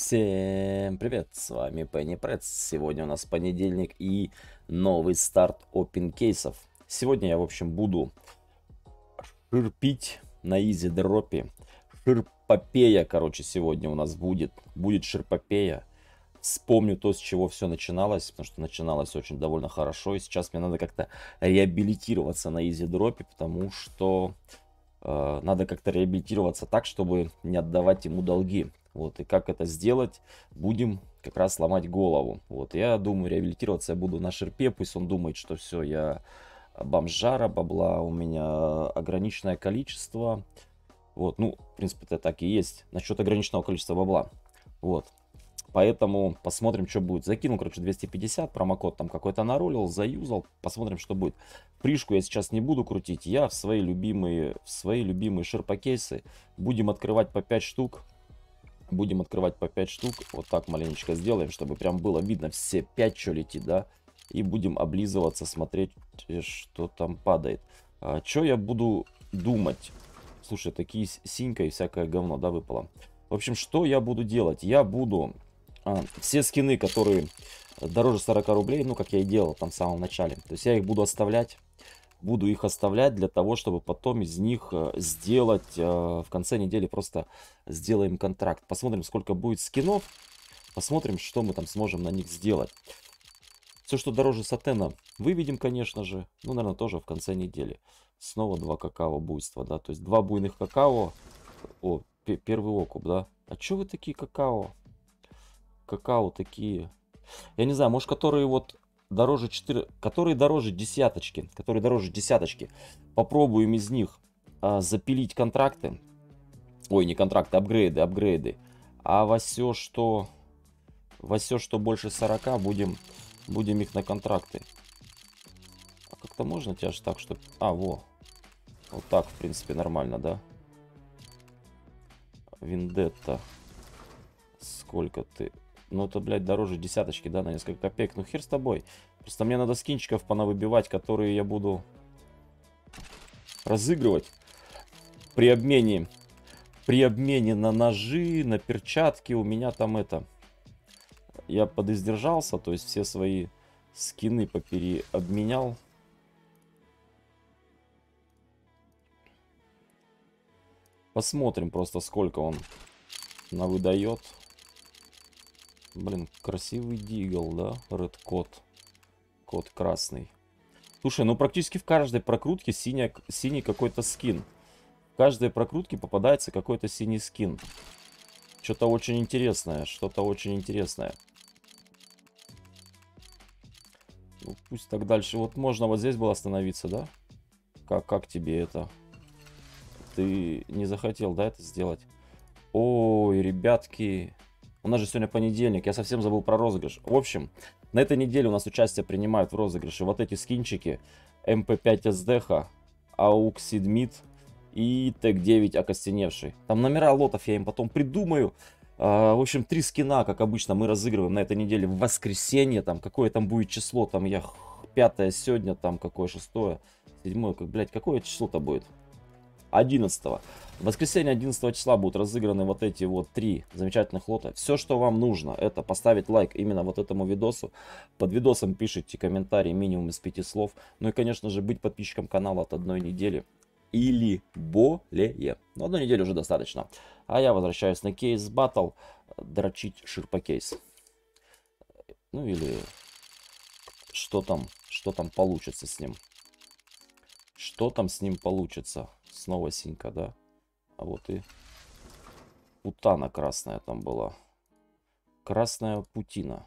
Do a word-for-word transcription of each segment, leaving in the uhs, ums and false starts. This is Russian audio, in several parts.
Всем привет, с вами Пенни Предс. Сегодня у нас понедельник и новый старт Open Case'ов. Сегодня я, в общем, буду ширпить на изи-дропе. Ширпопея, короче, сегодня у нас будет. Будет ширпопея. Вспомню то, с чего все начиналось, потому что начиналось очень довольно хорошо. И сейчас мне надо как-то реабилитироваться на изи-дропе, потому что э, надо как-то реабилитироваться так, чтобы не отдавать ему долги. Вот, и как это сделать, будем как раз ломать голову. Вот, я думаю, реабилитироваться я буду на ширпе. Пусть он думает, что все, я бомжара, бабла у меня ограниченное количество. Вот, ну, в принципе, это так и есть. Насчет ограниченного количества бабла. Вот, поэтому посмотрим, что будет. Закинул, короче, двести пятьдесят, промокод там какой-то нарулил, заюзал. Посмотрим, что будет. Пришку я сейчас не буду крутить. Я в свои любимые, в свои любимые ширпакейсы будем открывать по пять штук. Будем открывать по пять штук. Вот так маленечко сделаем, чтобы прям было видно все пять, что летит, да. И будем облизываться, смотреть, что там падает. А, что я буду думать? Слушай, такие синька и всякое говно, да, выпало. В общем, что я буду делать? Я буду... А, все скины, которые дороже сорока рублей, ну, как я и делал там в самом начале. То есть я их буду оставлять. Буду их оставлять для того, чтобы потом из них сделать, э, в конце недели просто сделаем контракт. Посмотрим, сколько будет скинов, посмотрим, что мы там сможем на них сделать. Все, что дороже Сатена, выведем, конечно же. Ну, наверное, тоже в конце недели. Снова два какао буйства, да, то есть два буйных какао. О, первый окуп, да. А че вы такие какао? Какао такие. Я не знаю, может, которые вот... Дороже четыре, которые дороже десяточки, которые дороже десяточки. Попробуем из них а, запилить контракты. Ой, не контракты, апгрейды, апгрейды. А во все, что, во все, что больше сорока, будем, будем их на контракты. А как-то можно тебя же так, что... А, во. Вот так, в принципе, нормально, да? Вендетта. Сколько ты... Ну, это, блядь, дороже десяточки, да, на несколько копеек. Ну, хер с тобой. Просто мне надо скинчиков понавыбивать, которые я буду разыгрывать при обмене. При обмене на ножи, на перчатки у меня там это... Я подиздержался, то есть все свои скины попереобменял. Посмотрим просто, сколько он навыдает. Блин, красивый дигл, да? Ред кот. Кот красный. Слушай, ну практически в каждой прокрутке синяя, синий какой-то скин. В каждой прокрутке попадается какой-то синий скин. Что-то очень интересное. Что-то очень интересное. Ну, пусть так дальше. Вот можно вот здесь было остановиться, да? Как, как тебе это? Ты не захотел, да, это сделать? Ой, ребятки... У нас же сегодня понедельник, я совсем забыл про розыгрыш. В общем, на этой неделе у нас участие принимают в розыгрыше вот эти скинчики: эм пэ пять СДХ, АУК Сид Мид и тэ е ка девять окостеневший. Там номера лотов я им потом придумаю. А, в общем, три скина, как обычно, мы разыгрываем на этой неделе в воскресенье. Там какое там будет число, там я пятое сегодня, там какое шестое, седьмое, как, блядь, какое число-то будет? одиннадцатого. В воскресенье одиннадцатого числа будут разыграны вот эти вот три замечательных лота. Все, что вам нужно, это поставить лайк именно вот этому видосу. Под видосом пишите комментарий минимум из пяти слов. Ну и, конечно же, быть подписчиком канала от одной недели или более. Но одной недели уже достаточно. А я возвращаюсь на кейс баттл, дрочить ширпакейс. Ну или что там, что там получится с ним. Что там с ним получится? Снова синька, да? А вот и Путана красная там была. Красная Путина.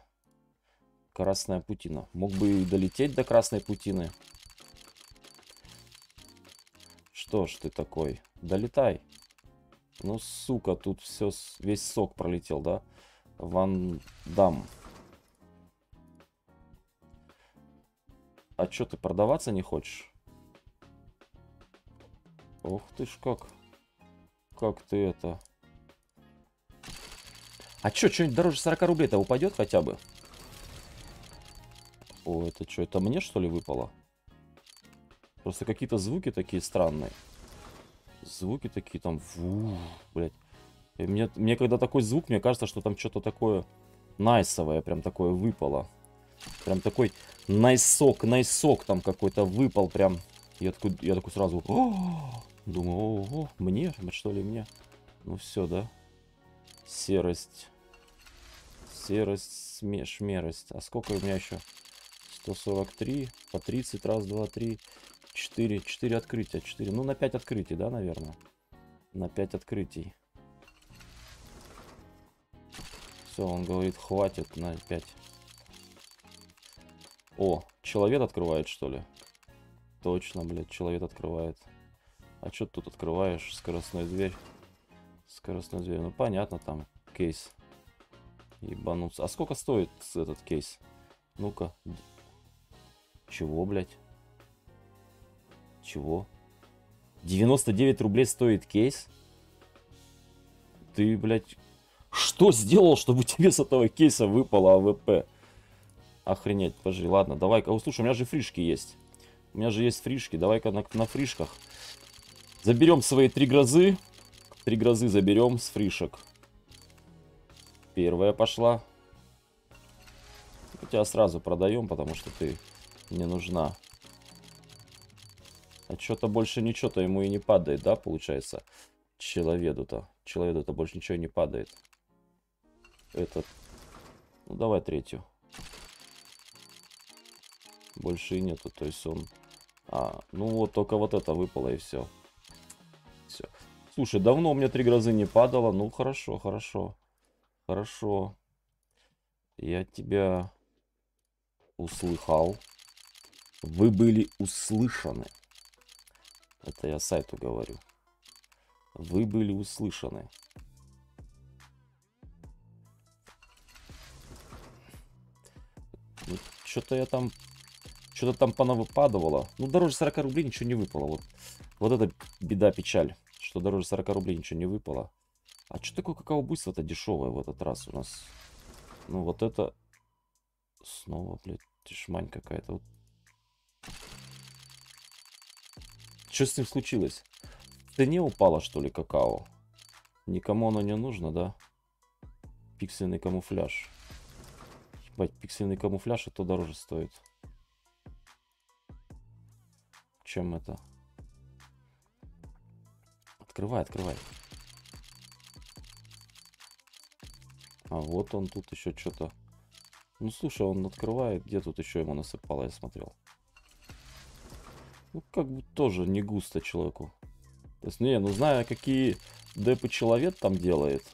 Красная Путина. Мог бы и долететь до Красной Путины. Что ж ты такой? Долетай. Ну, сука, тут все, весь сок пролетел, да? Ван Дам. А чё ты продаваться не хочешь? Ох ты ж как. Как ты это. А чё, что-нибудь дороже сорока рублей-то упадет хотя бы? О, это что, это мне что ли выпало? Просто какие-то звуки такие странные. Звуки такие там. Фу, блядь. И мне, мне когда такой звук, мне кажется, что там что-то такое найсовое, прям такое выпало. Прям такой найсок, найсок там какой-то выпал прям. Я такой, я такой сразу, о-о-о! Думаю, о-о-о, мне, что ли, мне? Ну все, да? Серость. Серость, шмерость. А сколько у меня еще? сто сорок три, по тридцать, раз, два, три, четыре, четыре открытия, четыре, ну на пять открытий, да, наверное? На пять открытий. Все, он говорит, хватит на пять. О, человек открывает, что ли? Точно, блядь, человек открывает. А что ты тут открываешь? Скоростной дверь. Скоростной дверь, ну понятно, там кейс. Ебануться. А сколько стоит этот кейс? Ну-ка. Чего, блядь? Чего? девяносто девять рублей стоит кейс? Ты, блядь... Что сделал, чтобы тебе с этого кейса выпало АВП? Охренеть, пожри. Ладно, давай-ка. О, слушай, у меня же фришки есть. У меня же есть фришки. Давай-ка на, на фришках. Заберем свои три грозы. Три грозы заберем с фришек. Первая пошла. У тебя сразу продаем, потому что ты не нужна. А что-то больше ничего-то ему и не падает, да, получается? Человеку-то. Человеку-то больше ничего не падает. Этот. Ну, давай третью. Больше и нету. То есть он... А, ну вот только вот это выпало и все. Все. Слушай, давно у меня три грозы не падало. Ну, хорошо, хорошо. Хорошо. Я тебя услыхал. Вы были услышаны. Это я сайту говорю. Вы были услышаны. Ну, что-то я там... Что-то там понавыпадывало. Ну, дороже сорока рублей ничего не выпало. Вот, вот это беда, печаль. Что дороже сорока рублей ничего не выпало. А что такое какао-буйство-то дешевое в этот раз у нас? Ну, вот это... Снова, блядь, тишмань какая-то. Вот. Что с ним случилось? В цене упало, что ли, какао? Никому оно не нужно, да? Пиксельный камуфляж. Ебать, пиксельный камуфляж, а то дороже стоит. Чем это? Открывай, открывай. А вот он тут еще что-то. Ну слушай, он открывает. Где тут еще ему насыпало, я смотрел. Ну как бы тоже не густо человеку. То есть, не, ну зная, какие депы человек там делает.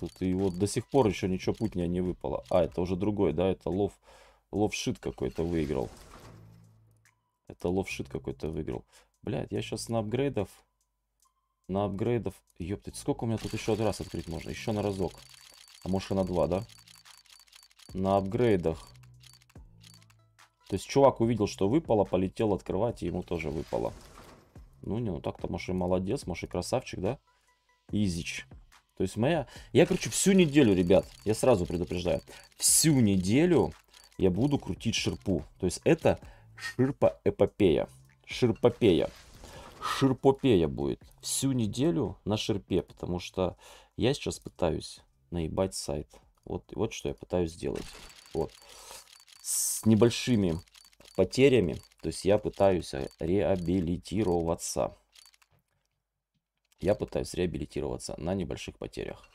Тут и вот до сих пор еще ничего путнее не выпало. А, это уже другой, да? Это лов, ловшит какой-то выиграл. Это ловшит какой-то выиграл. Блядь, я сейчас на апгрейдов. На апгрейдов. Ёптать, сколько у меня тут еще один раз открыть можно? Еще на разок. А может и на два, да? На апгрейдах. То есть чувак увидел, что выпало, полетел открывать, и ему тоже выпало. Ну не, ну так-то может и молодец, может и красавчик, да? Изич. То есть моя... Я, короче, всю неделю, ребят, я сразу предупреждаю. Всю неделю я буду крутить ширпу. То есть это... Ширпа-эпопея. Ширпопея. Ширпопея будет. Всю неделю на ширпе, потому что я сейчас пытаюсь наебать сайт. Вот, вот что я пытаюсь сделать. Вот. С небольшими потерями, то есть я пытаюсь реабилитироваться. Я пытаюсь реабилитироваться на небольших потерях.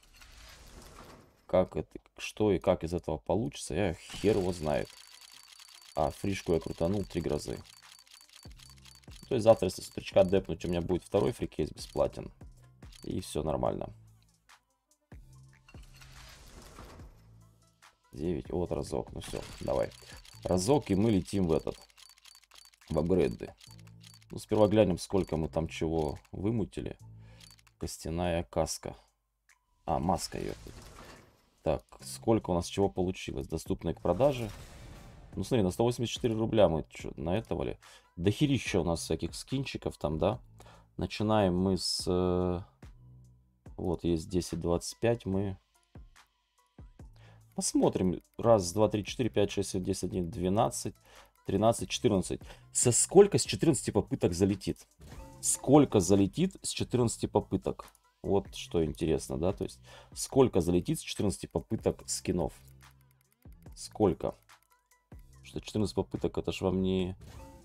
Как это, что и как из этого получится, я хер его знает. А, фришку я крутанул, три грозы. То есть завтра, если с утречка депнуть, у меня будет второй фрикейс бесплатен. И все нормально. девять, вот разок, ну все, давай. Разок, и мы летим в этот, в апгрейды. Ну, сперва глянем, сколько мы там чего вымутили. Костяная каска. А, маска, ёптать. Так, сколько у нас чего получилось? Доступные к продаже. Ну, смотри, на сто восемьдесят четыре рубля мы что, на этого ли? Дохерища у нас всяких скинчиков там, да? Начинаем мы с... Э, вот, есть десять, двадцать пять, мы... Посмотрим. Раз, два, три, четыре, пять, шесть, семь, десять, один, двенадцать, тринадцать, четырнадцать. Со сколько с четырнадцати попыток залетит? Сколько залетит с четырнадцати попыток? Вот что интересно, да, то есть сколько залетит с четырнадцати попыток скинов? Сколько? Что четырнадцать попыток, это ж вам не,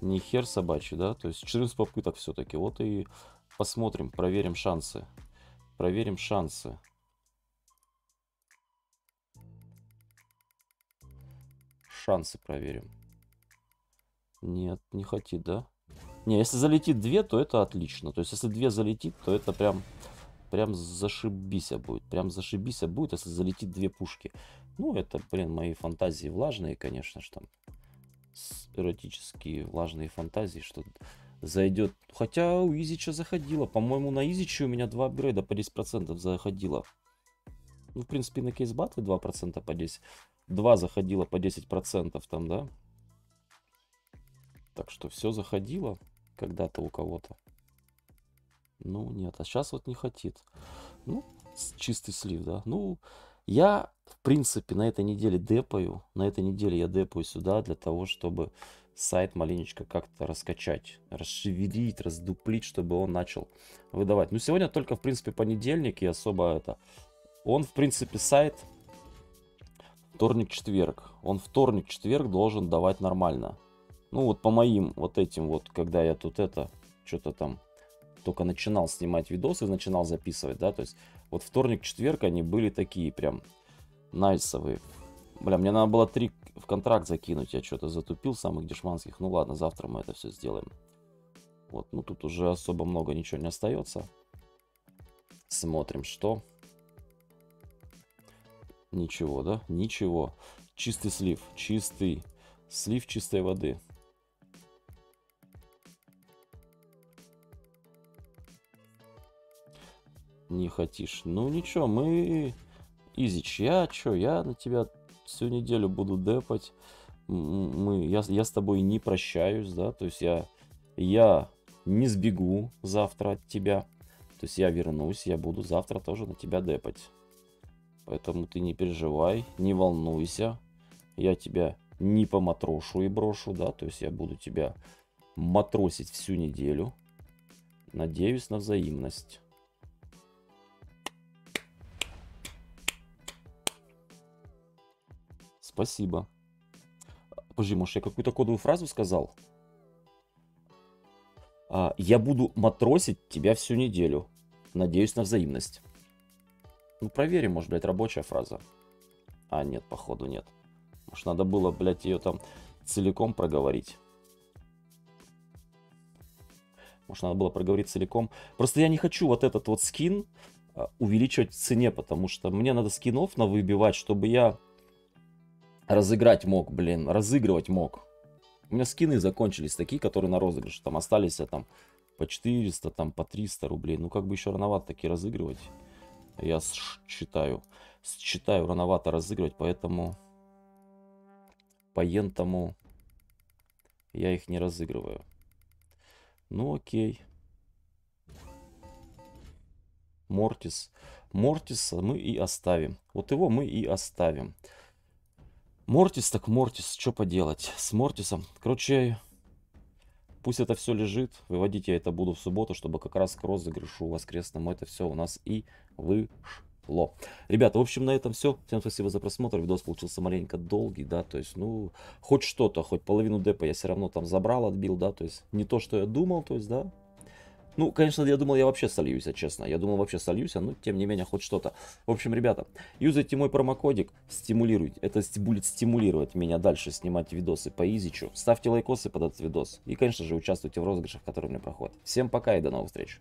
не хер собачий, да? То есть четырнадцать попыток все-таки. Вот и посмотрим, проверим шансы. Проверим шансы. Шансы проверим. Нет, не хотит, да? Не, если залетит две, то это отлично. То есть если две залетит, то это прям... Прям зашибися будет. Прям зашибися будет, если залетит две пушки. Ну, это, блин, мои фантазии влажные, конечно же, там. Эротические влажные фантазии, что зайдет. Хотя у Изича заходило. По-моему, на Изиче у меня два апгрейда по десять процентов заходило. Ну, в принципе, на кейсбаты два процента по десять процентов. два заходило по десять процентов там, да? Так что все заходило когда-то у кого-то. Ну, нет, а сейчас вот не хотит. Ну, чистый слив, да. Ну, я, в принципе, на этой неделе депаю. На этой неделе я депаю сюда для того, чтобы сайт маленечко как-то раскачать, расшевелить, раздуплить, чтобы он начал выдавать. Ну, сегодня только, в принципе, понедельник и особо это... Он, в принципе, сайт вторник-четверг. Он вторник-четверг должен давать нормально. Ну, вот по моим вот этим вот, когда я тут это, что-то там... только начинал снимать видосы, начинал записывать, да, то есть вот вторник-четверг они были такие прям найсовые. Бля, мне надо было три в контракт закинуть, я что-то затупил самых дешманских, ну ладно, завтра мы это все сделаем. Вот, ну тут уже особо много ничего не остается. Смотрим, что. Ничего, да, ничего. Чистый слив, чистый слив чистой воды. Не хотишь. Ну ничего, мы... Изич, я чё, я на тебя всю неделю буду депать. Мы... Я, я с тобой не прощаюсь, да, то есть я... Я не сбегу завтра от тебя. То есть я вернусь, я буду завтра тоже на тебя депать. Поэтому ты не переживай, не волнуйся. Я тебя не поматрошу и брошу, да, то есть я буду тебя матросить всю неделю. Надеюсь на взаимность. Спасибо. Подожди, может, я какую-то кодовую фразу сказал? А, я буду матросить тебя всю неделю. Надеюсь на взаимность. Ну, проверим, может, блядь, рабочая фраза. А, нет, походу, нет. Может, надо было, блядь, ее там целиком проговорить. Может, надо было проговорить целиком. Просто я не хочу вот этот вот скин увеличивать в цене, потому что мне надо скинов навыбивать, чтобы я... Разыграть мог, блин, разыгрывать мог. У меня скины закончились, такие, которые на розыгрыше. Там остались а, там по четыреста, там по триста рублей. Ну, как бы еще рановато такие разыгрывать. Я считаю, считаю рановато разыгрывать, поэтому... Поентому я их не разыгрываю. Ну, окей. Мортис. Мортиса мы и оставим. Вот его мы и оставим. Мортис так Мортис, что поделать с Мортисом. Короче, пусть это все лежит. Выводить я это буду в субботу, чтобы как раз к розыгрышу воскресному это все у нас и вышло. Ребята, в общем, на этом все. Всем спасибо за просмотр. Видос получился маленько долгий, да, то есть, ну, хоть что-то, хоть половину депа я все равно там забрал, отбил, да, то есть, не то, что я думал, то есть, да. Ну, конечно, я думал, я вообще сольюсь, честно. Я думал, вообще сольюсь, но тем не менее, хоть что-то. В общем, ребята, юзайте мой промокодик, стимулируйте. Это будет стимулировать меня дальше снимать видосы по Изичу. Ставьте лайкосы под этот видос. И, конечно же, участвуйте в розыгрышах, которые у меня проходят. Всем пока и до новых встреч.